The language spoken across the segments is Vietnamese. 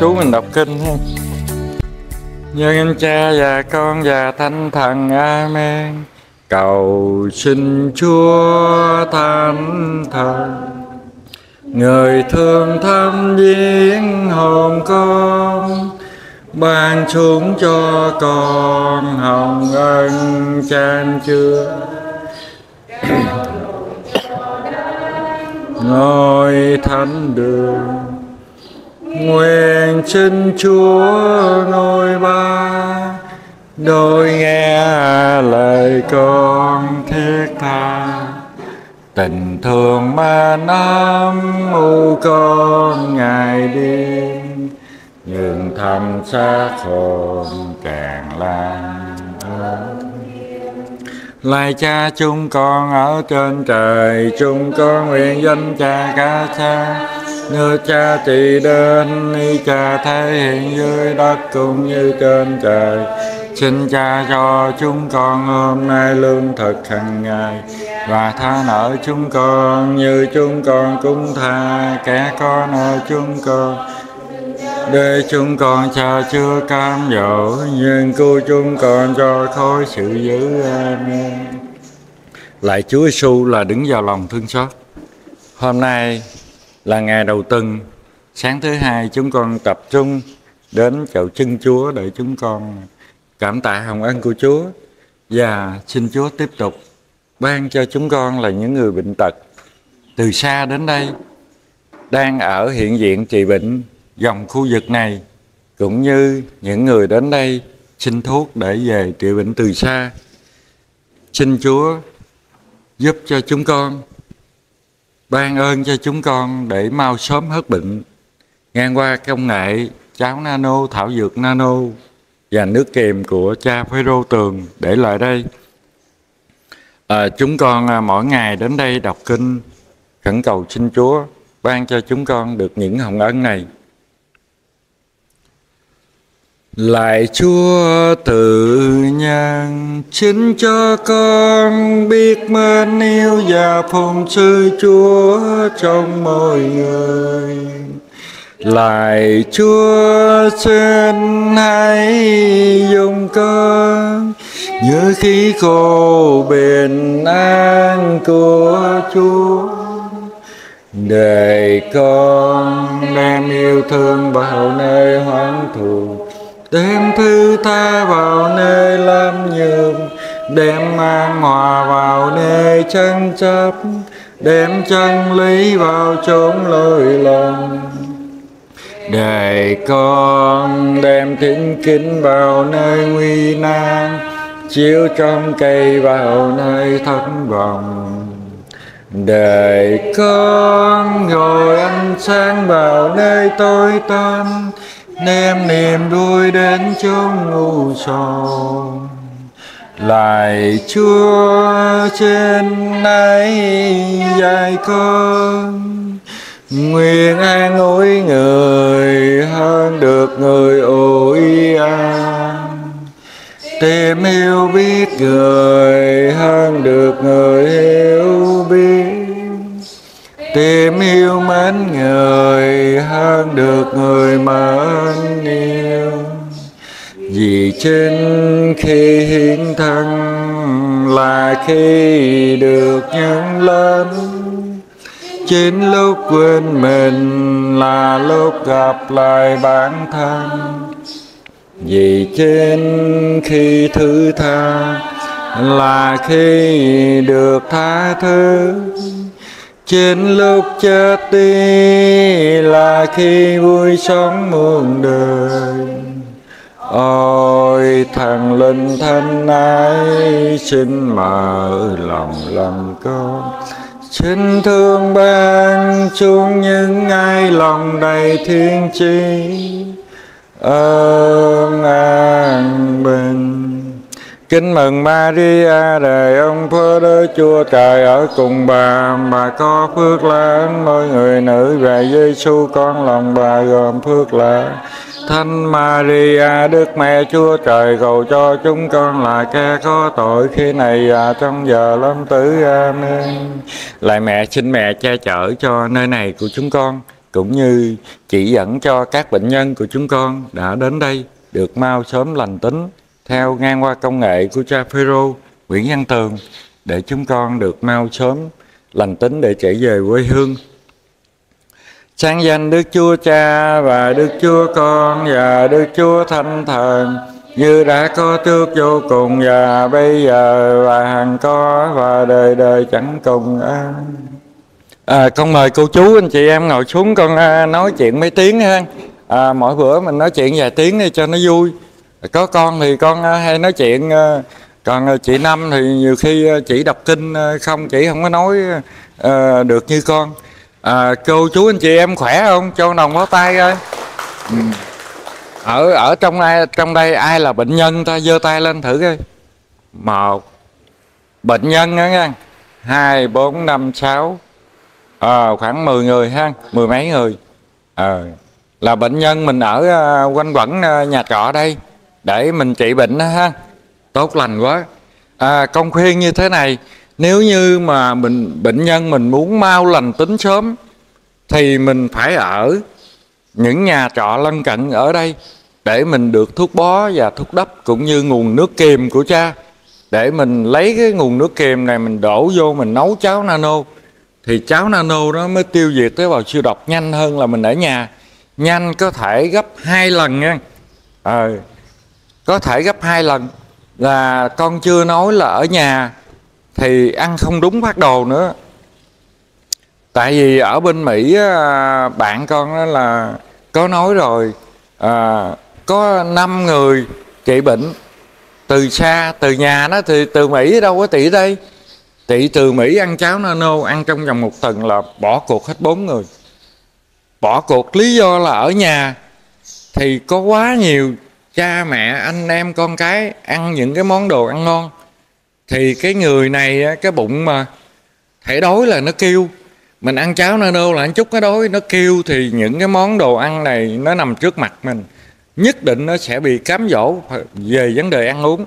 xuống mình đọc kinh ha. Nhân Cha và Con và Thánh Thần, amen. Cầu xin Chúa Thánh Thần, người thương thăm viếng hồn con, ban xuống cho con hồng ân chan chứa. Ngôi thánh đường, nguyện xin Chúa ngôi ba đôi nghe lời con thiết tha, tình thương mà nắm u con ngày đêm, nhưng thầm xác hồn càng lan hơn. Lạy Cha chúng con ở trên trời, chúng con nguyện danh Cha cả xa, nước Cha trị đến, ý Cha thể hiện dưới đất cũng như trên trời. Xin Cha cho chúng con hôm nay lương thực hàng ngày, và tha nợ chúng con như chúng con cũng tha kẻ có nợ chúng con, để chúng con xa chưa cám dỗ, nhưng cứu chúng con cho khỏi sự dữ. Amen. Lạy Chúa Giêsu là đứng vào lòng thương xót. Hôm nay là ngày đầu tuần, sáng thứ hai chúng con tập trung đến chậu chân Chúa để chúng con cảm tạ hồng ân của Chúa, và xin Chúa tiếp tục ban cho chúng con là những người bệnh tật từ xa đến đây, đang ở hiện diện trị bệnh dòng khu vực này, cũng như những người đến đây xin thuốc để về trị bệnh từ xa. Xin Chúa giúp cho chúng con, ban ơn cho chúng con để mau sớm hết bệnh, ngang qua công nghệ cháo nano, thảo dược nano và nước kiềm của Cha Phêrô Tường để lại đây. Chúng con mỗi ngày đến đây đọc kinh, khẩn cầu xin Chúa ban cho chúng con được những hồng ân này. Lạy Chúa tự nhân, xin cho con biết mến yêu và phụng sự Chúa trong mọi người. Lạy Chúa xin hãy dùng con như khí khô bình an của Chúa, để con đem yêu thương vào nơi hoang thường, đem thứ tha vào nơi làm nhường, đem an hòa vào nơi tranh chấp, đem chân lý vào chốn lỗi lầm, để con đem thính kính vào nơi nguy nan, chiếu trong cây vào nơi thất vọng, để con ngồi ánh sáng vào nơi tối tăm, đem niềm vui đến chốn u sầu. Lạy Chúa trên nay dạy con, nguyện an ủi người hơn được người ủi an, tìm hiểu biết người hơn được người hiểu biết, tìm yêu mến người hơn được người mến yêu. Vì chính khi hiến thân là khi được nhân lên, chính lúc quên mình là lúc gặp lại bản thân. Vì chính khi thứ tha là khi được tha thứ, chính lúc chết đi là khi vui sống muôn đời. Ôi Thần Linh Thánh Ái, xin mở lòng lòng con, xin thương ban xuống những ai lòng đầy thiên chi ơn an bình. Kính mừng Maria, đời ông Phêrô, Chúa Trời ở cùng bà có phước lớn mỗi người nữ, và Giêsu con lòng bà gồm phước lớn. Thánh Maria, Đức Mẹ Chúa Trời, cầu cho chúng con là kẻ có tội khi này và trong giờ lâm tử. Amen. Lạy Mẹ, xin Mẹ che chở cho nơi này của chúng con, cũng như chỉ dẫn cho các bệnh nhân của chúng con đã đến đây được mau sớm lành tính theo ngang qua công nghệ của Cha Phêrô Nguyễn Văn Tường, để chúng con được mau sớm lành tính để trở về quê hương. Sáng danh Đức Chúa Cha và Đức Chúa Con và Đức Chúa Thánh Thần, như đã có trước vô cùng và bây giờ và hằng có và đời đời chẳng cùng. Con mời cô chú anh chị em ngồi xuống, con nói chuyện mấy tiếng ha. Mỗi bữa mình nói chuyện vài tiếng đi cho nó vui. Có con thì con hay nói chuyện, còn chị Năm thì nhiều khi chị đọc kinh không, chị không có nói được như con. Cô chú anh chị em khỏe không? Cho đồng bó tay coi. Ở trong đây ai là bệnh nhân ta giơ tay lên thử coi. 1 bệnh nhân đó nha, 2, 4, 5, 6, khoảng 10 người ha, 10 mấy người là bệnh nhân. Mình ở quanh quẩn nhà trọ đây để mình trị bệnh đó ha. Tốt lành quá. Con khuyên như thế này, nếu như mà bệnh nhân mình muốn mau lành tính sớm thì mình phải ở những nhà trọ lân cận ở đây để mình được thuốc bó và thuốc đắp cũng như nguồn nước kiềm của cha, để mình lấy cái nguồn nước kiềm này mình đổ vô mình nấu cháo nano, thì cháo nano nó mới tiêu diệt tế bào siêu độc nhanh hơn là mình ở nhà. Nhanh có thể gấp 2 lần nha, có thể gấp 2 lần. Là con chưa nói là ở nhà thì ăn không đúng phát đồ nữa. Tại vì ở bên Mỹ bạn con là có nói rồi, có 5 người trị bệnh từ xa, từ nhà nó, thì từ Mỹ đâu có trị đây. Trị từ Mỹ ăn cháo nano, ăn trong vòng 1 tuần là bỏ cuộc hết 4 người. Bỏ cuộc lý do là ở nhà thì có quá nhiều cha mẹ, anh em, con cái ăn những cái món đồ ăn ngon, thì cái người này cái bụng mà thể đói là nó kêu. Mình ăn cháo nano là anh chút nó đói, nó kêu, thì những cái món đồ ăn này nó nằm trước mặt mình, nhất định nó sẽ bị cám dỗ về vấn đề ăn uống.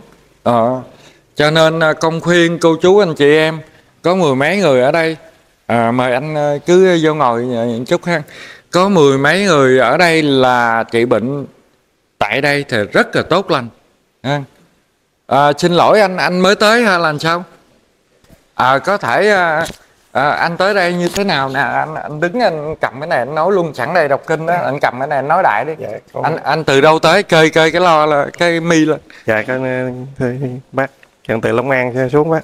Cho nên con khuyên cô chú anh chị em, có 10 mấy người ở đây, mời anh cứ vô ngồi một chút ha. Có 10 mấy người ở đây là trị bệnh tại đây thì rất là tốt lành. Xin lỗi anh mới tới hay là sao? Có thể anh tới đây như thế nào nè, anh đứng anh cầm cái này anh nói luôn, sẵn đây đọc kinh đó, anh cầm cái này anh nói đại đi. Dạ, con... anh từ đâu tới? Cơi cái lo là cái mi lên. Dạ con bác chẳng từ Long An xuống bác.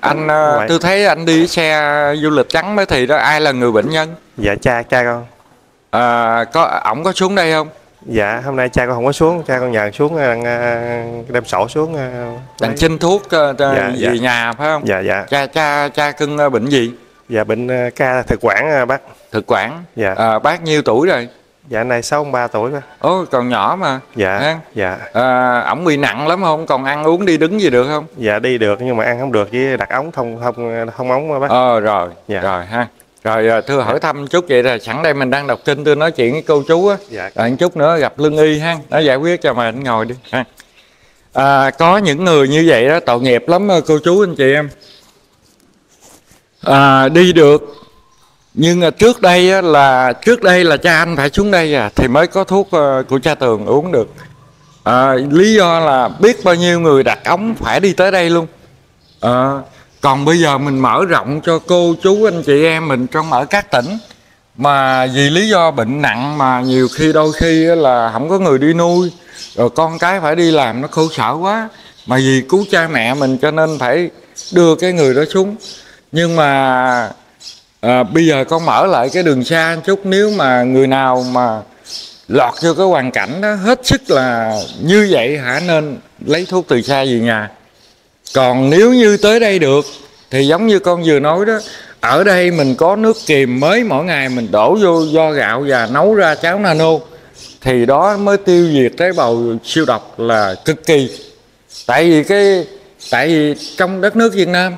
Anh tôi thấy anh đi xe du lịch trắng mới thì đó, ai là người bệnh nhân? Dạ cha con. Ổng có xuống đây không? Dạ hôm nay cha con không có xuống, cha con nhờ xuống đem sổ xuống đặng xin thuốc về nhà phải không? Dạ dạ. Cha cưng bệnh gì? Dạ bệnh ca thực quản bác. Thực quản? Dạ. Bác nhiêu tuổi rồi? Dạ này 63 tuổi bác. Ồ còn nhỏ mà. Dạ. Đấy. Dạ. Ổng bị nặng lắm không? Còn ăn uống đi đứng gì được không? Dạ đi được nhưng mà ăn không được, với đặt ống thông ống mà bác. Rồi. Dạ. Rồi ha. Rồi thưa hỏi thăm chút vậy, là sẵn đây mình đang đọc kinh, tôi nói chuyện với cô chú á. Dạ. Rồi chút nữa gặp lương y ha, nó giải quyết cho, mà anh ngồi đi ha. Có những người như vậy đó tội nghiệp lắm cô chú anh chị em. Đi được nhưng trước đây là cha anh phải xuống đây thì mới có thuốc của cha Tường uống được. Lý do là biết bao nhiêu người đặt ống phải đi tới đây luôn. Còn bây giờ mình mở rộng cho cô chú anh chị em mình trong ở các tỉnh mà vì lý do bệnh nặng mà nhiều khi đôi khi là không có người đi nuôi, rồi con cái phải đi làm nó khổ sở quá, mà vì cứu cha mẹ mình cho nên phải đưa cái người đó xuống. Nhưng mà bây giờ con mở lại cái đường xa một chút, nếu mà người nào mà lọt vô cái hoàn cảnh đó hết sức là như vậy hả, nên lấy thuốc từ xa về nhà. Còn nếu như tới đây được thì giống như con vừa nói đó, ở đây mình có nước kiềm mới mỗi ngày, mình đổ vô do gạo và nấu ra cháo nano, thì đó mới tiêu diệt tế bào siêu độc là cực kỳ. Tại vì trong đất nước Việt Nam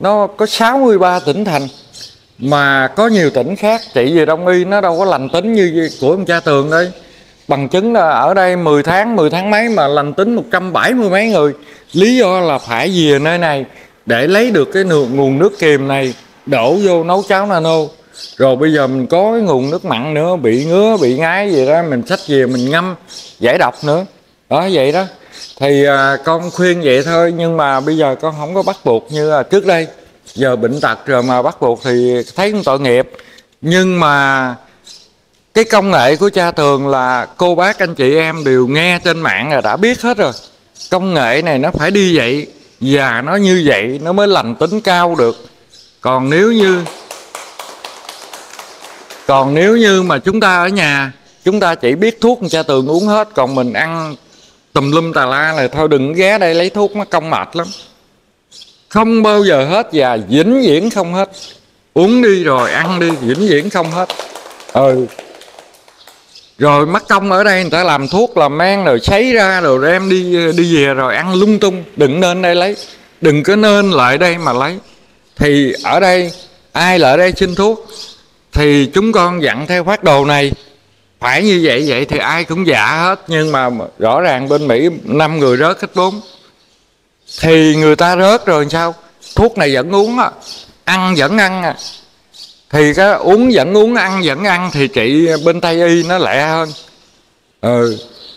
nó có 63 tỉnh thành, mà có nhiều tỉnh khác trị về đông y nó đâu có lành tính như của ông cha Tường đây. Bằng chứng là ở đây 10 tháng mấy mà lành tính 170 mấy người. Lý do là phải về nơi này để lấy được cái nguồn nước kiềm này đổ vô nấu cháo nano. Rồi bây giờ mình có cái nguồn nước mặn nữa, bị ngứa, bị ngái gì đó, mình xách về mình ngâm giải độc nữa. Đó vậy đó. Thì con khuyên vậy thôi, nhưng mà bây giờ con không có bắt buộc như là trước đây. Giờ bệnh tật rồi mà bắt buộc thì thấy cũng tội nghiệp. Nhưng mà cái công nghệ của cha Tường là cô bác anh chị em đều nghe trên mạng là đã biết hết rồi. Công nghệ này nó phải đi vậy và nó như vậy nó mới lành tính cao được. Còn nếu như mà chúng ta ở nhà, chúng ta chỉ biết thuốc cha Tường uống hết, còn mình ăn tùm lum tà la là thôi đừng ghé đây lấy thuốc, nó công mệt lắm. Không bao giờ hết và vĩnh viễn không hết. Uống đi rồi ăn đi, vĩnh viễn không hết. Rồi mắc công ở đây người ta làm thuốc làm men rồi sấy ra rồi đem đi về rồi ăn lung tung. Đừng nên đây lấy, đừng có nên lại đây mà lấy. Thì ở đây ai lại đây xin thuốc thì chúng con dặn theo phác đồ này phải như vậy, vậy thì ai cũng dạ hết. Nhưng mà rõ ràng bên Mỹ 5 người rớt hết 4. Thì người ta rớt rồi sao? Thuốc này vẫn uống á, ăn vẫn ăn à. Thì cái uống vẫn uống, ăn vẫn ăn thì chị bên Tây Y nó lẹ hơn.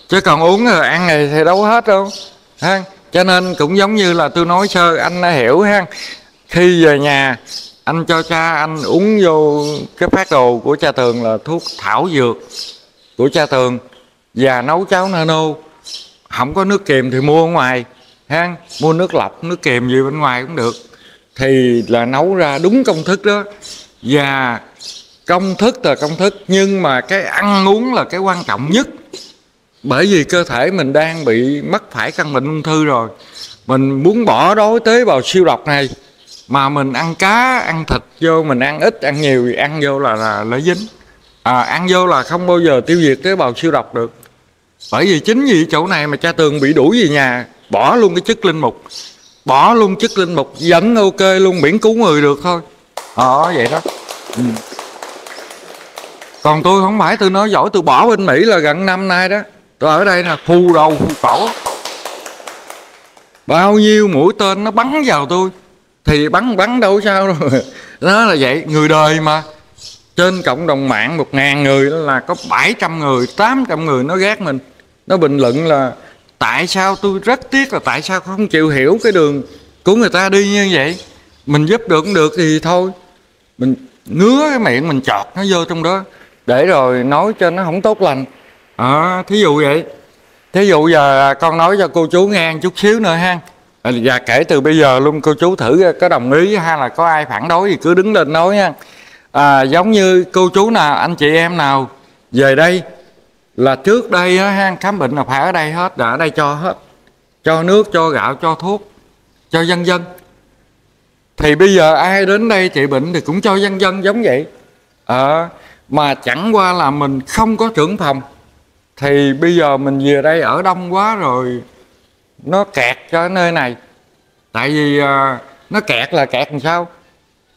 Chứ còn uống rồi ăn này thì đâu hết đâu ha. Cho nên cũng giống như là tôi nói sơ, anh đã hiểu ha. Khi về nhà anh cho cha anh uống vô cái phác đồ của cha Tường là thuốc thảo dược của cha Tường và nấu cháo nano. Không có nước kiềm thì mua ở ngoài ha, mua nước lọc, nước kiềm gì bên ngoài cũng được. Thì là nấu ra đúng công thức đó. Và công thức là công thức, nhưng mà cái ăn uống là cái quan trọng nhất. Bởi vì cơ thể mình đang bị mắc phải căn bệnh ung thư rồi, mình muốn bỏ đói tế bào siêu độc này mà mình ăn cá, ăn thịt vô, mình ăn ít, ăn nhiều thì ăn vô là nó dính. Ăn vô là không bao giờ tiêu diệt tế bào siêu độc được. Bởi vì chính vì chỗ này mà cha Tường bị đuổi về nhà, bỏ luôn cái chức linh mục. Bỏ luôn chức linh mục vẫn ok luôn, miễn cứu người được thôi. Vậy đó. Còn tôi không phải tôi nói giỏi, tôi bỏ bên Mỹ là gần năm nay đó. Tôi ở đây là phù đầu phù cổ, bao nhiêu mũi tên nó bắn vào tôi. Thì bắn đâu sao đâu. Đó là vậy, người đời mà. Trên cộng đồng mạng 1000 người là có 700 người, 800 người nó ghét mình. Nó bình luận là tại sao, tôi rất tiếc là tại sao không chịu hiểu cái đường của người ta đi như vậy. Mình giúp được cũng được thì thôi, mình ngứa cái miệng mình chọt nó vô trong đó để rồi nói cho nó không tốt lành. Thí dụ vậy. Thí dụ giờ con nói cho cô chú nghe chút xíu nữa ha. Và kể từ bây giờ luôn cô chú thử có đồng ý hay là có ai phản đối thì cứ đứng lên nói nha. Giống như cô chú nào, anh chị em nào về đây là trước đây ha, khám bệnh là phải ở đây hết, đã ở đây cho hết, cho nước, cho gạo, cho thuốc, cho dân dân. Thì bây giờ ai đến đây trị bệnh thì cũng cho dân dân giống vậy. Mà chẳng qua là mình không có trưởng phòng. Thì bây giờ mình về đây ở đông quá rồi, nó kẹt cho nơi này. Tại vì nó kẹt là kẹt làm sao?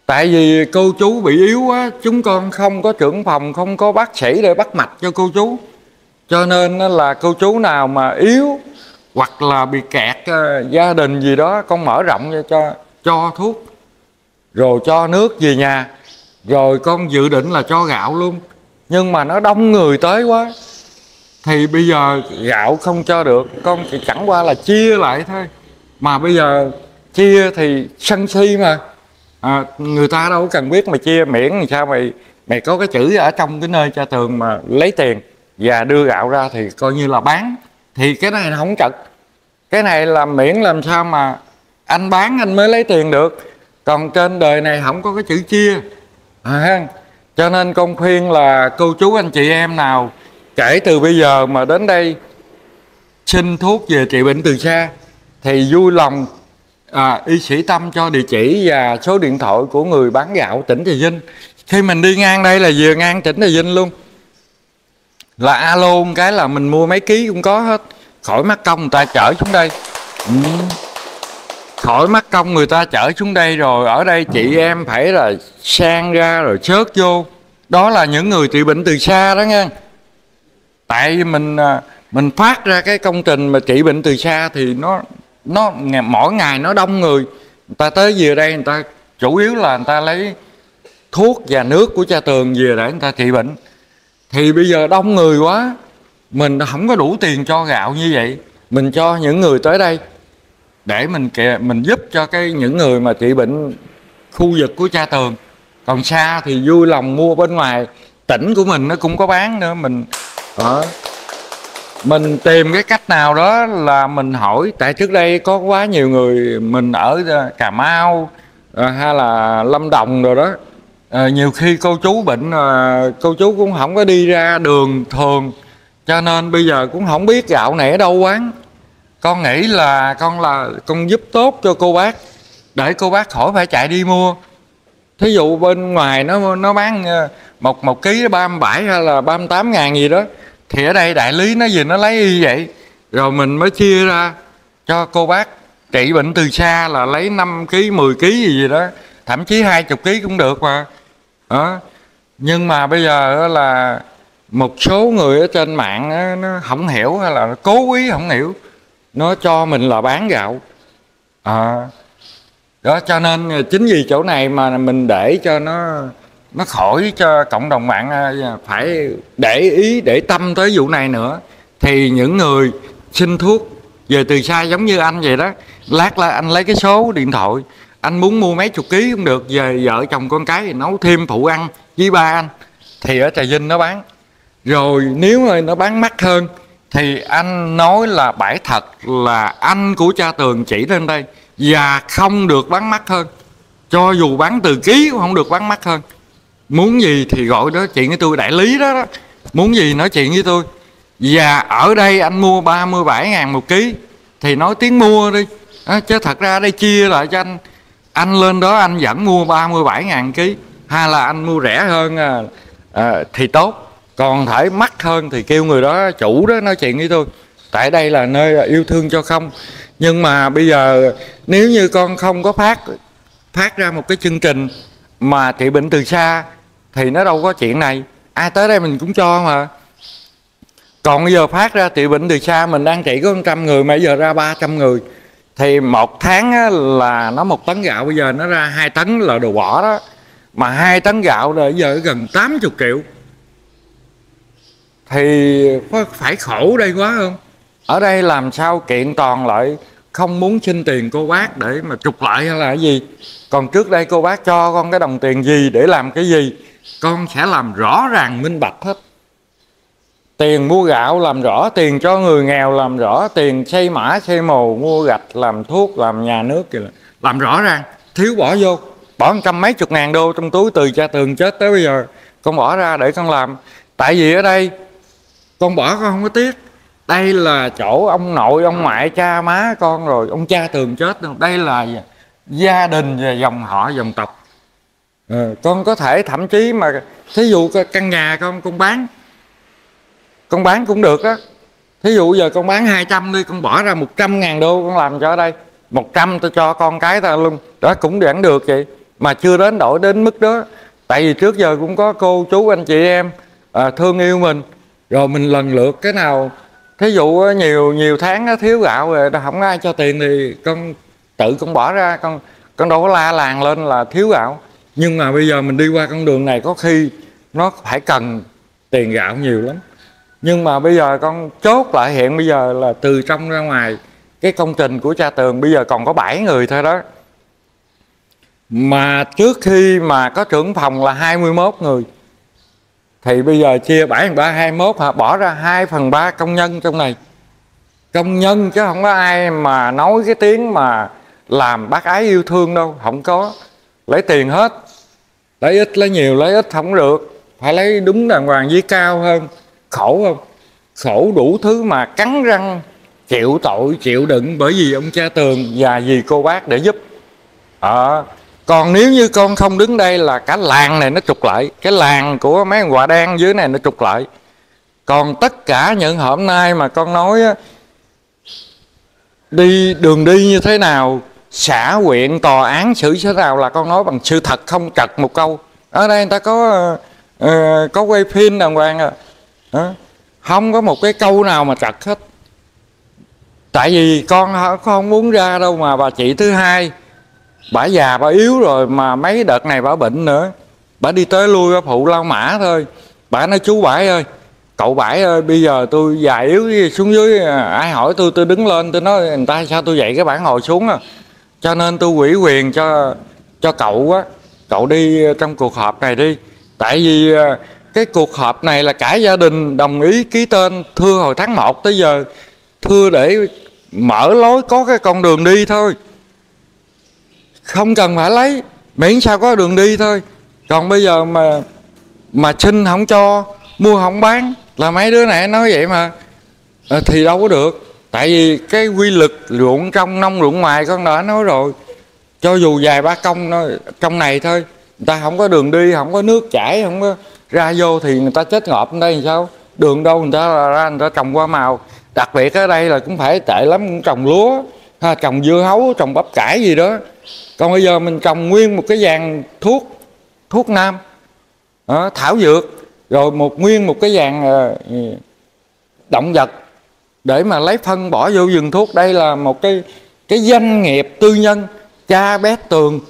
Tại vì cô chú bị yếu quá, chúng con không có trưởng phòng, không có bác sĩ để bắt mạch cho cô chú. Cho nên là cô chú nào mà yếu hoặc là bị kẹt gia đình gì đó, con mở rộng cho thuốc, rồi cho nước về nhà. Rồi con dự định là cho gạo luôn. Nhưng mà nó đông người tới quá thì bây giờ gạo không cho được. Con chỉ chẳng qua là chia lại thôi. Mà bây giờ chia thì sân si mà. Người ta đâu cần biết mà chia, miễn làm sao mày có cái chữ ở trong cái nơi cha Tường mà lấy tiền và đưa gạo ra thì coi như là bán. Thì cái này không trật. Cái này là miễn làm sao mà anh bán anh mới lấy tiền được. Còn trên đời này không có cái chữ chia. Cho nên con khuyên là cô chú anh chị em nào kể từ bây giờ mà đến đây xin thuốc về trị bệnh từ xa thì vui lòng y sĩ Tâm cho địa chỉ và số điện thoại của người bán gạo tỉnh Trà Vinh. Khi mình đi ngang đây là vừa ngang tỉnh Trà Vinh luôn, là alo một cái là mình mua mấy ký cũng có hết, khỏi mắc công người ta chở xuống đây. Khỏi mắc công người ta chở xuống đây, rồi ở đây chị em phải là sang ra rồi xớt vô. Đó là những người trị bệnh từ xa đó nghe. Tại mình phát ra cái công trình mà trị bệnh từ xa thì nó mỗi ngày nó đông người. Người ta tới về đây, người ta chủ yếu là người ta lấy thuốc và nước của cha Tường về để người ta trị bệnh. Thì bây giờ đông người quá, mình không có đủ tiền cho gạo như vậy, mình cho những người tới đây để mình giúp cho những người mà trị bệnh khu vực của cha Tường. Còn xa thì vui lòng mua bên ngoài tỉnh của mình, nó cũng có bán nữa. Mình tìm cái cách nào đó là mình hỏi, tại trước đây có quá nhiều người mình ở Cà Mau hay là Lâm Đồng rồi đó, nhiều khi cô chú bệnh, cô chú cũng không có đi ra đường thường, cho nên bây giờ cũng không biết gạo này ở đâu quán. Con nghĩ là con giúp tốt cho cô bác để cô bác khỏi phải chạy đi mua. Thí dụ bên ngoài nó bán một ký 37 hay là 38 ngàn gì đó, thì ở đây đại lý nó gì nó lấy y vậy, rồi mình mới chia ra cho cô bác trị bệnh từ xa là lấy 5 ký 10 ký gì đó, thậm chí 20 ký cũng được mà đó. Nhưng mà bây giờ là một số người ở trên mạng nó không hiểu, hay là nó cố ý không hiểu, nó cho mình là bán gạo đó. Cho nên chính vì chỗ này mà mình để cho nó khỏi, cho cộng đồng mạng phải để ý, để tâm tới vụ này nữa. Thì những người xin thuốc về từ xa giống như anh vậy đó, lát là anh lấy cái số điện thoại, anh muốn mua mấy chục ký cũng được, về vợ chồng con cái thì nấu thêm phụ ăn với ba anh, thì ở Trà Vinh nó bán. Rồi nếu mà nó bán mắc hơn thì anh nói là bãi thật là anh của cha Tường chỉ lên đây, và không được bán mắc hơn, cho dù bán từ ký cũng không được bán mắc hơn. Muốn gì thì gọi đó chuyện với tôi, đại lý đó, muốn gì nói chuyện với tôi. Và ở đây anh mua 37.000 một ký thì nói tiếng mua đi đó, chứ thật ra đây chia lại cho anh lên đó anh vẫn mua 37.000 ký, hay là anh mua rẻ hơn thì tốt, còn thể mắc hơn thì kêu người đó chủ đó nói chuyện với tôi, tại đây là nơi yêu thương cho không. Nhưng mà bây giờ nếu như con không có phát ra một cái chương trình mà trị bệnh từ xa thì nó đâu có chuyện này, ai tới đây mình cũng cho mà. Còn bây giờ phát ra trị bệnh từ xa, mình đang trị có 100 người mà bây giờ ra 300 người, thì một tháng là nó 1 tấn gạo, bây giờ nó ra 2 tấn là đồ bỏ đó. Mà 2 tấn gạo là bây giờ gần 80 triệu, thì có phải khổ đây quá không? Ở đây làm sao kiện toàn lại, không muốn xin tiền cô bác để mà trục lại hay là cái gì. Còn trước đây cô bác cho con cái đồng tiền gì để làm cái gì, con sẽ làm rõ ràng minh bạch hết. Tiền mua gạo làm rõ, tiền cho người nghèo làm rõ, tiền xây mã xây mồ, mua gạch, làm thuốc, làm nhà nước kìa, làm rõ ràng. Thiếu bỏ vô, bỏ 100 mấy chục ngàn đô trong túi từ cha Tường chết tới bây giờ, con bỏ ra để con làm. Tại vì ở đây con bỏ con không có tiếc. Đây là chỗ ông nội, ông ngoại, cha má con rồi, ông cha Tường chết đâu. Đây là gia đình và dòng họ, dòng tộc. Con có thể thậm chí mà thí dụ căn nhà con bán, con bán cũng được á. Thí dụ giờ con bán 200 đi, con bỏ ra 100.000 đô con làm cho ở đây. 100 tôi cho con cái ta luôn, đó cũng vẫn được vậy. Mà chưa đến đổi đến mức đó. Tại vì trước giờ cũng có cô, chú, anh chị em thương yêu mình. Rồi mình lần lượt cái nào. Thí dụ nhiều tháng nó thiếu gạo rồi không ai cho tiền thì con tự con bỏ ra, con đâu có la làng lên là thiếu gạo. Nhưng mà bây giờ mình đi qua con đường này có khi nó phải cần tiền gạo nhiều lắm. Nhưng mà bây giờ con chốt lại hiện bây giờ là từ trong ra ngoài cái công trình của cha Tường bây giờ còn có 7 người thôi đó. Mà trước khi mà có trưởng phòng là 21 người. Thì bây giờ chia 7/3 21 hả? Bỏ ra 2/3 công nhân trong này. Công nhân chứ không có ai mà nói cái tiếng mà làm bác ái yêu thương đâu. Không có. Lấy tiền hết. Lấy ít lấy nhiều, lấy ít không được. Phải lấy đúng đàng hoàng với cao hơn. Khổ không? Khổ đủ thứ mà cắn răng, chịu tội, chịu đựng. Bởi vì ông cha Tường và vì cô bác để giúp. Còn nếu như con không đứng đây là cả làng này nó trục lại. Cái làng của mấy quả đen dưới này nó trục lại. Còn tất cả những hôm nay mà con nói đi đường đi như thế nào, xã huyện tòa án xử thế nào là con nói bằng sự thật, không trật một câu. Ở đây người ta có quay phim đàng hoàng không có một cái câu nào mà trật hết. Tại vì con không muốn ra đâu mà bà chị thứ hai, bả già bả yếu rồi, mà mấy đợt này bả bệnh nữa. Bà đi tới lui phụ lau mã thôi. Bà nói chú Bảy ơi, cậu Bảy ơi, bây giờ tôi già yếu xuống dưới, ai hỏi tôi đứng lên tôi nói người ta sao tôi vậy, các bạn ngồi xuống à. Cho nên tôi ủy quyền cho cậu á, cậu đi trong cuộc họp này đi. Tại vì cái cuộc họp này là cả gia đình đồng ý ký tên thưa hồi tháng 1 tới giờ, thưa để mở lối có cái con đường đi thôi, không cần phải lấy, miễn sao có đường đi thôi. Còn bây giờ mà xin không cho, mua không bán là mấy đứa này nói vậy mà thì đâu có được. Tại vì cái quy luật ruộng trong nông ruộng ngoài con đã nói rồi, cho dù vài ba công trong này thôi, người ta không có đường đi, không có nước chảy, không có ra vô thì người ta chết ngộp. Ở đây sao đường đâu người ta ra, người ta trồng hoa màu. Đặc biệt ở đây là cũng phải tệ lắm, cũng trồng lúa ha, trồng dưa hấu, trồng bắp cải gì đó. Còn bây giờ mình trồng nguyên một cái dàn thuốc nam đó, thảo dược, rồi nguyên một cái dàn động vật để mà lấy phân bỏ vô vườn thuốc. Đây là một cái doanh nghiệp tư nhân. Cha Bét Tường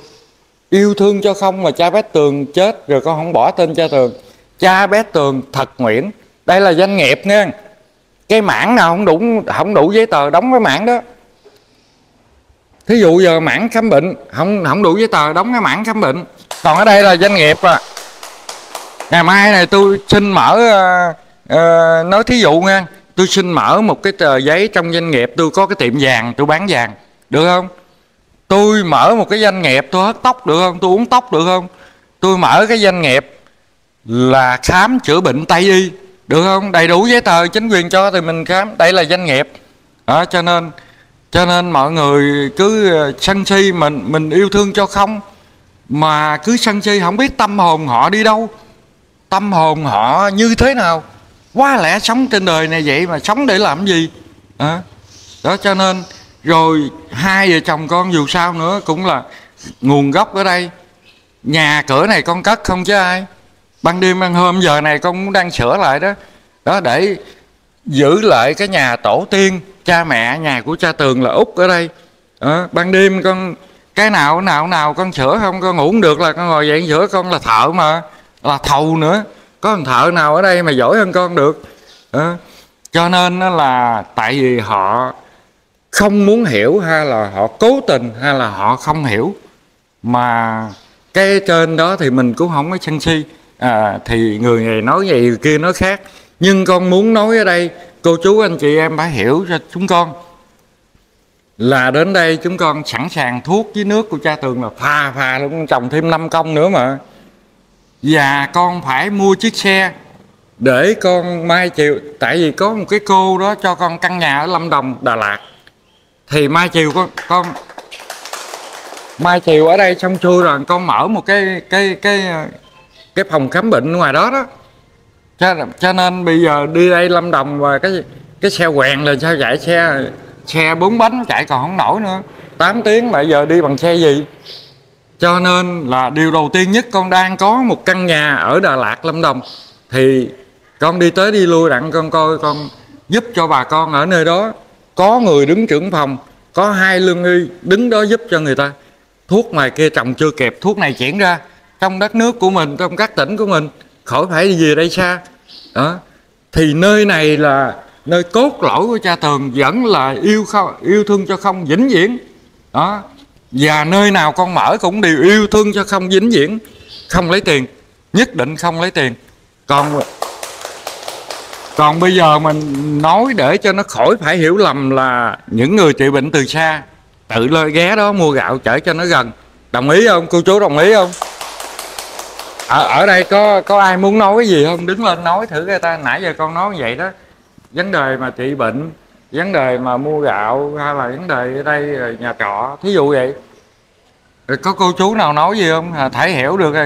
yêu thương cho không mà cha Bét Tường chết rồi con không bỏ tên cha Tường. Cha Bét Tường Thật Nguyễn. Đây là doanh nghiệp nha. Cái mảng nào không đủ giấy tờ đóng cái mảng đó. Thí dụ giờ mảng khám bệnh không đủ giấy tờ đóng cái mảng khám bệnh. Còn ở đây là doanh nghiệp à. Ngày mai này tôi xin mở nói thí dụ nha, tôi xin mở một cái tờ giấy trong doanh nghiệp, tôi có cái tiệm vàng, tôi bán vàng được không? Tôi mở một cái doanh nghiệp, tôi hớt tóc được không? Tôi uống tóc được không? Tôi mở cái doanh nghiệp là khám chữa bệnh Tây Y được không? Đầy đủ giấy tờ, chính quyền cho thì mình khám. Đây là doanh nghiệp đó, cho nên mọi người cứ sân si, mình yêu thương cho không mà cứ sân si, không biết tâm hồn họ đi đâu, tâm hồn họ như thế nào. Quá lẽ sống trên đời này vậy mà sống để làm gì đó, cho nên rồi hai vợ chồng con dù sao nữa cũng là nguồn gốc ở đây. Nhà cửa này con cất không chứ ai. Ban đêm ban hôm giờ này con cũng đang sửa lại đó. Đó để giữ lại cái nhà tổ tiên, cha mẹ, nhà của cha Tường là Út ở đây. Đó, ban đêm con cái nào con sửa không, con ngủ không được là con ngồi dậy sửa, con là thợ mà, là thầu nữa. Có thằng thợ nào ở đây mà giỏi hơn con được. Đó, cho nên là tại vì họ không muốn hiểu hay là họ cố tình hay là họ không hiểu, mà cái trên đó thì mình cũng không có sân si. Thì người này nói vậy, người kia nói khác. Nhưng con muốn nói ở đây, cô chú anh chị em phải hiểu cho chúng con là đến đây chúng con sẵn sàng thuốc với nước của cha Tường là phà luôn, trồng thêm 5 công nữa mà. Và con phải mua chiếc xe để con mai chiều, tại vì có một cái cô đó cho con căn nhà ở Lâm Đồng, Đà Lạt. Thì mai chiều con mai chiều ở đây xong xuôi rồi con mở một cái phòng khám bệnh ngoài đó đó. Cho nên bây giờ đi đây Lâm Đồng và cái xe quẹn là sao chạy, xe 4 bánh chạy còn không nổi nữa, 8 tiếng bây giờ đi bằng xe gì. Cho nên là điều đầu tiên nhất, con đang có một căn nhà ở Đà Lạt, Lâm Đồng, thì con đi tới đi lui đặng con coi, con giúp cho bà con ở nơi đó. Có người đứng trưởng phòng, có 2 lương y đứng đó giúp cho người ta. Thuốc ngoài kia trồng chưa kịp, thuốc này chuyển ra trong đất nước của mình, trong các tỉnh của mình, khỏi phải đi về đây xa. Đó, thì nơi này là nơi cốt lõi của cha Tường, vẫn là yêu thương cho không vĩnh viễn. Đó, và nơi nào con mở cũng đều yêu thương cho không vĩnh viễn, không lấy tiền, nhất định không lấy tiền. Còn bây giờ mình nói để cho nó khỏi phải hiểu lầm là những người trị bệnh từ xa tự ghé đó mua gạo chở cho nó gần. Đồng ý không? Cô chú đồng ý không? Ở đây có ai muốn nói cái gì không? Đứng lên nói thử người ta. Nãy giờ con nói như vậy đó. Vấn đề mà trị bệnh, vấn đề mà mua gạo, hay là vấn đề ở đây nhà trọ, thí dụ vậy. Có cô chú nào nói gì không? Thể hiểu được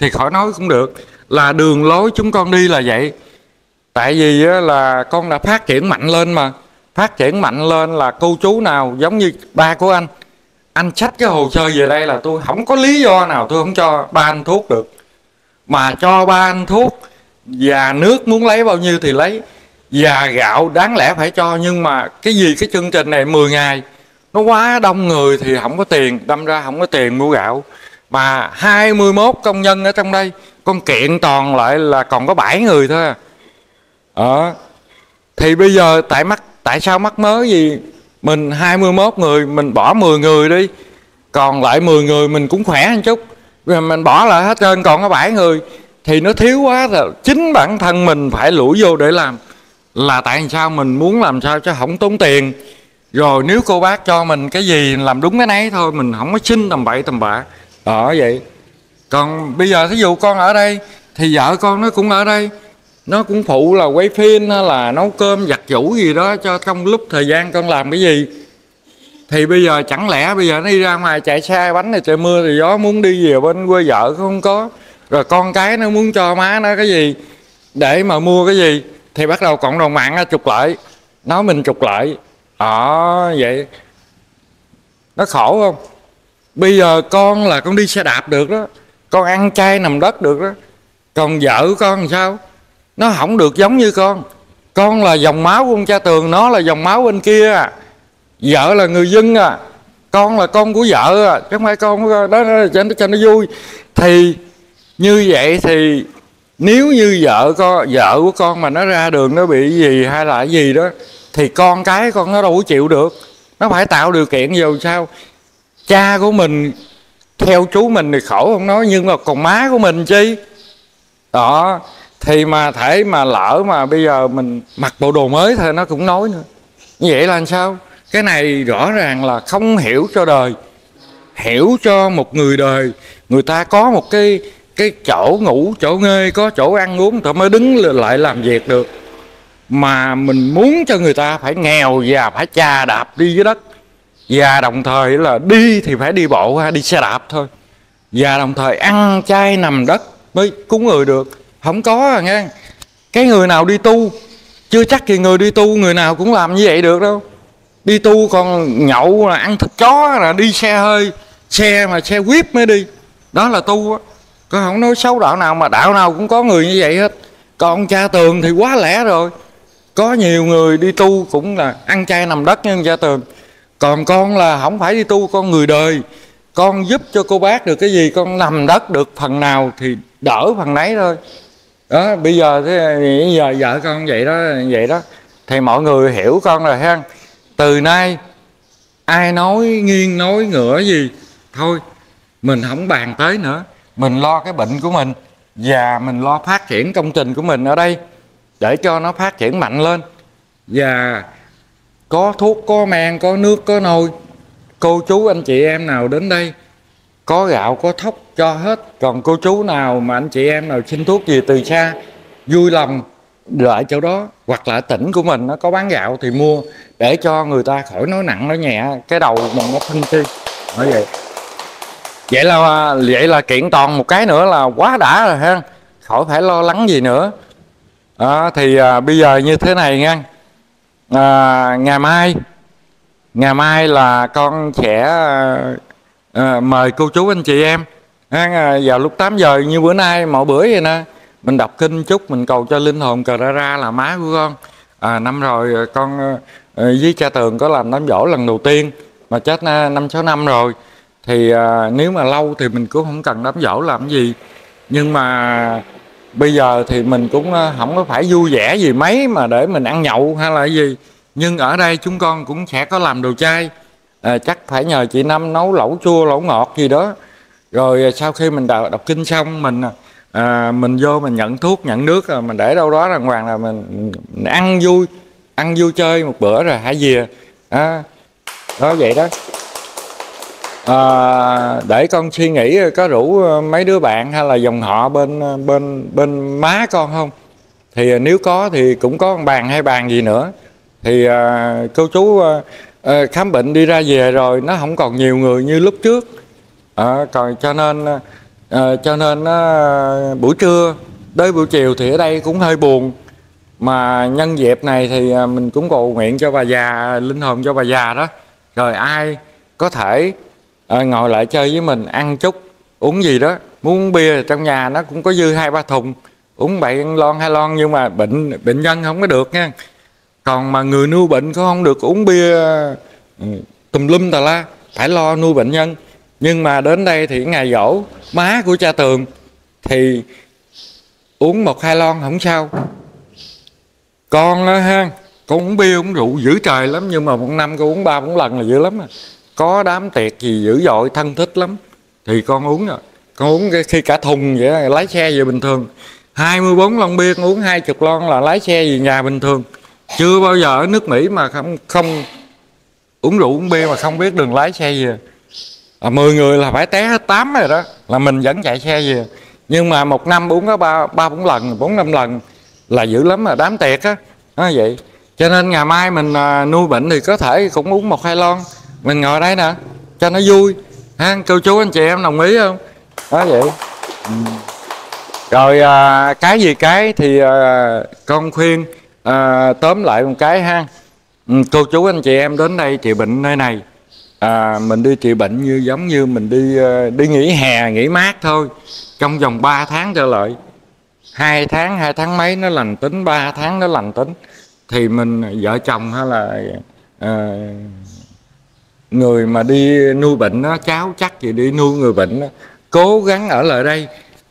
thì khỏi nói cũng được. Là đường lối chúng con đi là vậy. Tại vì là con đã phát triển mạnh lên mà. Phát triển mạnh lên là cô chú nào giống như ba của anh. Anh xách cái hồ sơ về đây là tôi không có lý do nào tôi không cho ba anh thuốc được. Mà cho ba anh thuốc, và nước muốn lấy bao nhiêu thì lấy, và gạo đáng lẽ phải cho. Nhưng mà cái gì cái chương trình này 10 ngày nó quá đông người thì không có tiền, đâm ra không có tiền mua gạo. Mà 21 công nhân ở trong đây con kiện toàn lại là còn có 7 người thôi. Thì bây giờ tại sao mắc mớ gì mình 21 người mình bỏ 10 người đi, còn lại 10 người mình cũng khỏe một chút, mình bỏ lại hết trơn còn có 7 người thì nó thiếu quá rồi. Chính bản thân mình phải lủi vô để làm, là tại sao mình muốn làm sao cho không tốn tiền. Rồi nếu cô bác cho mình cái gì làm đúng cái nấy thôi, mình không có xin tầm bậy tầm bạ. Vậy còn bây giờ thí dụ con ở đây thì vợ con nó cũng ở đây, nó cũng phụ là quay phim hay là nấu cơm giặt giũ gì đó cho trong lúc thời gian con làm cái gì. Thì bây giờ chẳng lẽ bây giờ nó đi ra ngoài chạy xe bánh này, trời mưa thì gió, muốn đi về bên quê vợ không có, rồi con cái nó muốn cho má nó cái gì để mà mua cái gì, thì bắt đầu cộng đồng mạng nó trục lại, nói mình trục lại. Vậy nó khổ không? Bây giờ con là con đi xe đạp được đó, con ăn chay nằm đất được đó, còn vợ con làm sao? Nó không được giống như con là dòng máu của ông cha Tường, nó là dòng máu bên kia à. Vợ là người dân à, con là con của vợ à, chứ không phải con của con. Đó là cho nó vui. Thì như vậy thì nếu như vợ của con mà nó ra đường nó bị gì hay là cái gì đó thì con cái con nó đâu có chịu được. Nó phải tạo điều kiện dù sao. Cha của mình theo chú mình thì khổ không nói, nhưng mà còn má của mình chi. Đó, thì mà thể mà lỡ mà bây giờ mình mặc bộ đồ mới thôi nó cũng nói nữa. Như vậy là sao? Cái này rõ ràng là không hiểu cho đời. Hiểu cho một người đời, người ta có một cái chỗ ngủ, chỗ ngơi, có chỗ ăn uống thì mới đứng lại làm việc được. Mà mình muốn cho người ta phải nghèo và phải chà đạp đi dưới đất, và đồng thời là đi thì phải đi bộ hay đi xe đạp thôi, và đồng thời ăn chay nằm đất mới cúng người được. Không có nghe. Cái người nào đi tu, chưa chắc thì người đi tu người nào cũng làm như vậy được đâu. Đi tu còn nhậu là ăn thịt chó, là đi xe hơi, xe quýp mới đi. Đó là tu á. Con không nói xấu đạo nào, mà đạo nào cũng có người như vậy hết. Còn cha Tường thì quá lẻ rồi. Có nhiều người đi tu cũng là ăn chay nằm đất như cha Tường. Còn con là không phải đi tu, con người đời. Con giúp cho cô bác được cái gì, con nằm đất được phần nào thì đỡ phần nấy thôi. Đó, bây giờ thế vợ con vậy đó. Thì mọi người hiểu con rồi ha. Từ nay ai nói nghiêng nói ngửa gì thôi mình không bàn tới nữa. Mình lo cái bệnh của mình và mình lo phát triển công trình của mình ở đây để cho nó phát triển mạnh lên. Và có thuốc, có men, có nước, có nồi. Cô chú anh chị em nào đến đây có gạo, có thóc cho hết. Còn cô chú nào mà anh chị em nào xin thuốc gì từ xa, vui lòng lại chỗ đó, hoặc là tỉnh của mình nó có bán gạo thì mua, để cho người ta khỏi nói nặng nói nhẹ, cái đầu mình nó phân chi. Vậy là kiện toàn một cái nữa là quá đã rồi ha, khỏi phải lo lắng gì nữa. Bây giờ như thế này nha. Ngày mai là con sẽ mời cô chú anh chị em vào lúc 8 giờ như bữa nay, mỗi bữa vậy nè, mình đọc kinh chúc, mình cầu cho linh hồn cờ ra ra là má của con. Năm rồi con với cha Tường có làm đám dỗ lần đầu tiên mà chết 5-6 năm rồi. Thì nếu mà lâu thì mình cũng không cần đám dỗ làm gì, nhưng mà bây giờ thì mình cũng không có phải vui vẻ gì mấy mà để mình ăn nhậu hay là gì. Nhưng ở đây chúng con cũng sẽ có làm đồ chay. Chắc phải nhờ chị Năm nấu lẩu chua, lẩu ngọt gì đó. Rồi sau khi mình đọc kinh xong, mình vô mình nhận thuốc, nhận nước, rồi mình để đâu đó đàng hoàng, là mình ăn vui chơi một bữa rồi hả về. Đó vậy đó. Để con suy nghĩ có rủ mấy đứa bạn hay là dòng họ bên má con không, thì nếu có thì cũng có bàn hay bàn gì nữa thì cô chú khám bệnh đi ra về rồi nó không còn nhiều người như lúc trước. Còn cho nên buổi trưa tới buổi chiều thì ở đây cũng hơi buồn, mà nhân dịp này thì mình cũng cầu nguyện cho bà già, linh hồn cho bà già đó, rồi ai có thể ngồi lại chơi với mình, ăn chút, uống gì đó. Muốn uống bia trong nhà nó cũng có dư 2-3 thùng, uống 1-2 lon, nhưng mà bệnh nhân không có được nha. Còn mà người nuôi bệnh cũng không được uống bia tùm lum tà la, phải lo nuôi bệnh nhân. Nhưng mà đến đây thì ngày giỗ má của cha Tường thì uống một hai lon không sao. Con đó ha, con uống bia uống rượu dữ trời lắm, nhưng mà một năm con uống 3-4 lần là dữ lắm. Có đám tiệc gì dữ dội thân thích lắm thì con uống rồi. Con uống khi cả thùng vậy, lái xe về bình thường 24 lon bia con uống 20 lon là lái xe về nhà bình thường. Chưa bao giờ ở nước Mỹ mà không uống rượu uống bia mà không biết đường lái xe về. 10 người là phải té hết 8 rồi đó, là mình vẫn chạy xe về. Nhưng mà một năm uống có 3-4 lần, 4-5 lần là dữ lắm, là đám tiệc á. Nó vậy. Cho nên ngày mai mình nuôi bệnh thì có thể cũng uống 1-2 lon. Mình ngồi đây nè, cho nó vui ha, cô chú anh chị em đồng ý không? Đó vậy. Rồi cái gì cái thì con khuyên tóm lại một cái ha. Cô chú anh chị em đến đây trị bệnh nơi này, mình đi trị bệnh như giống như mình đi nghỉ hè, nghỉ mát thôi. Trong vòng 3 tháng trở lại, 2 tháng mấy nó lành tính, 3 tháng nó lành tính, thì mình vợ chồng hay là người mà đi nuôi bệnh đó, cháu chắc gì đi nuôi người bệnh đó, cố gắng ở lại đây.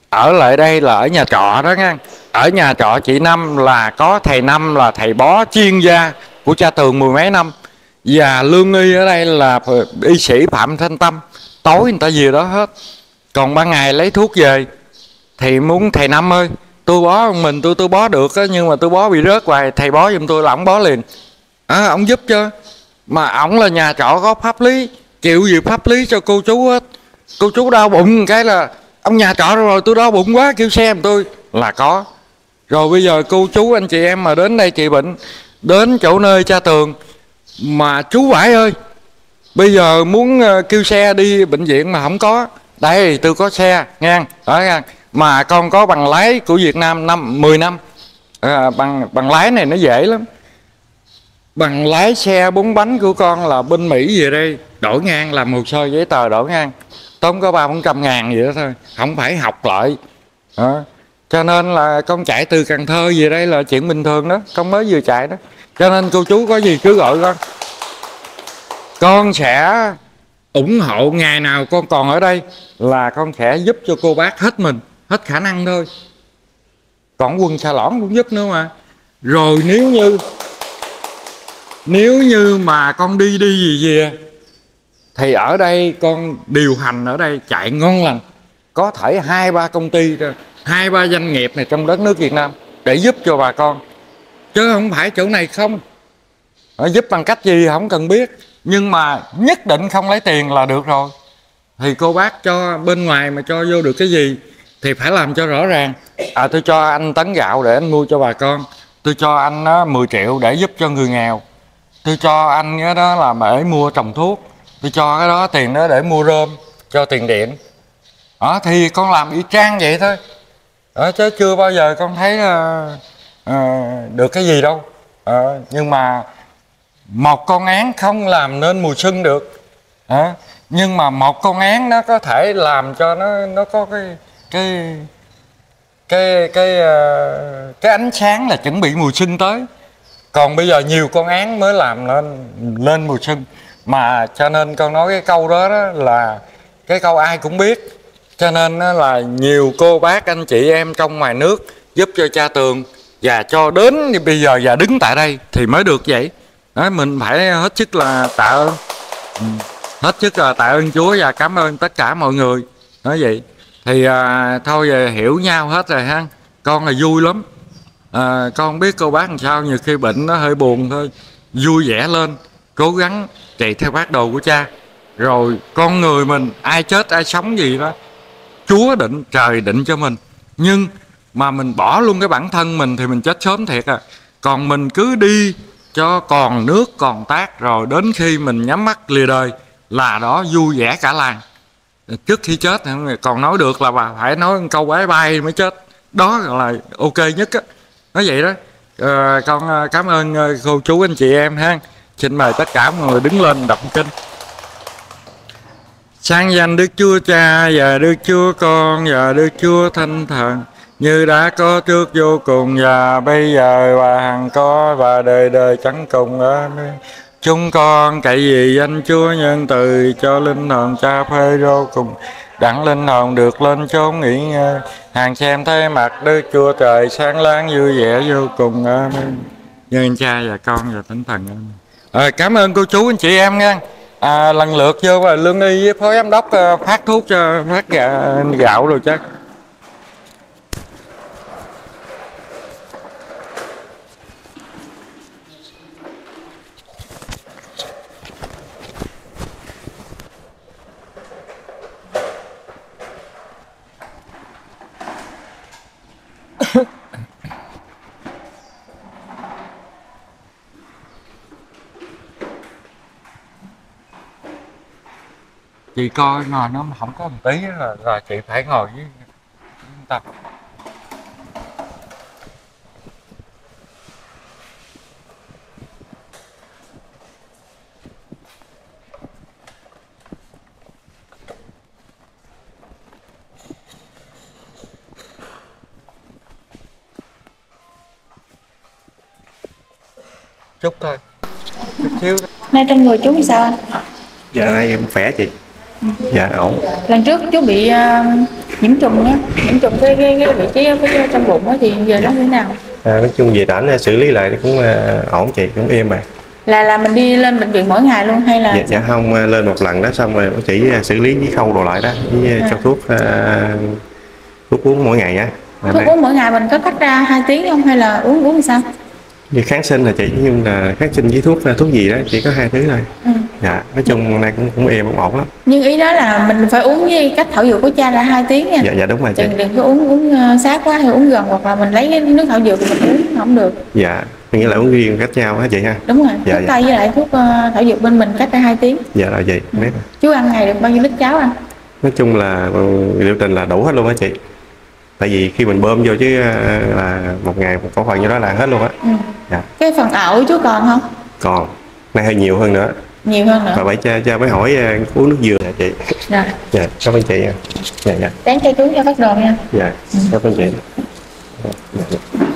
Ở lại đây là ở nhà trọ đó nha. Ở nhà trọ chị Năm là có thầy Năm là thầy bó chuyên gia của Cha Tường mười mấy năm. Và lương y ở đây là y sĩ Phạm Thanh Tâm. Tối người ta về đó hết, còn ban ngày lấy thuốc về. Thì muốn thầy Năm ơi, tôi bó mình tôi bó được đó, nhưng mà tôi bó bị rớt hoài, thầy bó giùm tôi là ổng bó liền. Ổng giúp cho. Mà ổng là nhà trọ có pháp lý, chịu gì pháp lý cho cô chú hết. Cô chú đau bụng cái là ông nhà trọ rồi, tôi đau bụng quá kêu xe tôi là có. Rồi bây giờ cô chú anh chị em mà đến đây trị bệnh, đến chỗ nơi Cha Tường mà chú Vải ơi, bây giờ muốn kêu xe đi bệnh viện mà không có, đây tôi có xe ngang đó ngang. Mà con có bằng lái của Việt Nam 10 năm. Bằng lái này nó dễ lắm. Bằng lái xe 4 bánh của con là bên Mỹ về đây đổi ngang, làm hồ sơ giấy tờ đổi ngang tốn có 300-400 ngàn vậy đó thôi, không phải học lại đó. Cho nên là con chạy từ Cần Thơ về đây là chuyện bình thường đó, con mới vừa chạy đó. Cho nên cô chú có gì cứ gọi con sẽ ủng hộ. Ngày nào con còn ở đây là con sẽ giúp cho cô bác hết mình, hết khả năng thôi. Còn quần xà lõn cũng giúp nữa mà. Rồi nếu như mà con đi gì về thì ở đây con điều hành ở đây chạy ngon lành, có thể 2-3 công ty, 2-3 doanh nghiệp này trong đất nước Việt Nam để giúp cho bà con, chứ không phải chỗ này không. Giúp bằng cách gì không cần biết, nhưng mà nhất định không lấy tiền là được rồi. Thì cô bác cho bên ngoài mà cho vô được cái gì thì phải làm cho rõ ràng. Tôi cho anh tấn gạo để anh mua cho bà con, tôi cho anh 10 triệu để giúp cho người nghèo, tôi cho anh cái đó là để mua trồng thuốc, tôi cho cái đó tiền đó để mua rơm cho tiền điện. Thì con làm y chang vậy thôi. Chứ chưa bao giờ con thấy được cái gì đâu. Nhưng mà một con án không làm nên mùa xuân được. Nhưng mà một con án nó có thể làm cho nó có cái ánh sáng là chuẩn bị mùa xuân tới. Còn bây giờ nhiều con án mới làm lên mùa xuân. Mà cho nên con nói cái câu đó, là cái câu ai cũng biết. Cho nên là nhiều cô bác anh chị em trong ngoài nước giúp cho Cha Tường, và cho đến bây giờ và đứng tại đây thì mới được vậy. Mình phải hết sức là tạ ơn, hết sức là tạ ơn Chúa và cảm ơn tất cả mọi người. Nói vậy thì thôi về hiểu nhau hết rồi ha. Con là vui lắm. Con biết cô bác làm sao, nhiều khi bệnh nó hơi buồn thôi, vui vẻ lên, cố gắng chạy theo phác đồ của Cha. Rồi con người mình ai chết ai sống gì đó Chúa định, trời định cho mình. Nhưng mà mình bỏ luôn cái bản thân mình thì mình chết sớm thiệt à. Còn mình cứ đi cho còn nước còn tát, rồi đến khi mình nhắm mắt lìa đời là đó vui vẻ cả làng. Trước khi chết còn nói được là bà phải nói câu bye bye mới chết, đó là ok nhất á. Nói vậy đó. Con cảm ơn cô chú anh chị em ha. Xin mời tất cả mọi người đứng lên đọc kinh. Sáng danh Đức Chúa Cha và Đức Chúa Con và Đức Chúa Thánh Thần, như đã có trước vô cùng và bây giờ và hằng có và đời đời chẳng cùng. Amen. Chúng con cậy vì danh Chúa nhân từ cho linh hồn Cha Phêrô cùng đặng linh hồn được lên chốn nghỉ ngơi, hàng xem thấy mặt Đức Chúa Trời sáng láng vui vẻ vô cùng. Amen. Như anh cha và con và Thánh Thần. Cảm ơn cô chú anh chị em nha. Lần lượt vô và Lương Y với phó giám đốc phát thuốc cho phát gạo rồi chắc. Chị coi ngồi nó không có một tí là chị phải ngồi với tập. Chút thôi, chút xíu. Nay trên người chú sao anh? Dạ nay em khỏe chị. Dạ ổn. Lần trước chú bị nhiễm trùng á, nhiễm trùng cái vị trí cái trong bụng á thì giờ nó như thế nào? Nói chung về ảnh xử lý lại cũng ổn chị, cũng êm mà. Là mình đi lên bệnh viện mỗi ngày luôn hay là? Dạ không, lên một lần đó xong rồi chỉ xử lý với khâu đồ lại đó, với cho thuốc thuốc uống mỗi ngày á. Thuốc uống mỗi ngày mình có cách ra 2 tiếng không hay là uống làm sao? Như kháng sinh là chị, nhưng là kháng sinh với thuốc gì đó chỉ có 2 thứ thôi. Dạ, nói chung nay cũng êm cũng ổn lắm. Nhưng ý đó là mình phải uống với cách thảo dược của cha là 2 tiếng nha. Dạ, dạ đúng rồi chị. Đừng có uống sát quá hay uống gần, hoặc là mình lấy cái nước thảo dược thì mình uống không được. Dạ, nghĩa là uống riêng cách nhau hả chị ha? Đúng rồi, dạ, thuốc dạ. Tây với lại thuốc thảo dược bên mình cách ra 2 tiếng. Dạ rồi chị, biết. Chú ăn ngày được bao nhiêu lít cháo anh? Nói chung là liệu trình là đủ hết luôn hả chị? Tại vì khi mình bơm vô chứ là một ngày một khẩu phần như đó là hết luôn á. Dạ. Cái phần ảo chú còn không? Còn, nay hơi nhiều hơn nữa. Nhiều hơn nữa. Và vậy cha mới hỏi uống nước dừa nè chị. Dạ. Dạ, cảm ơn chị nha. Dạ, dạ. Tán cây chú cho các đồ nha. Dạ, cảm ơn chị. Dạ, dạ.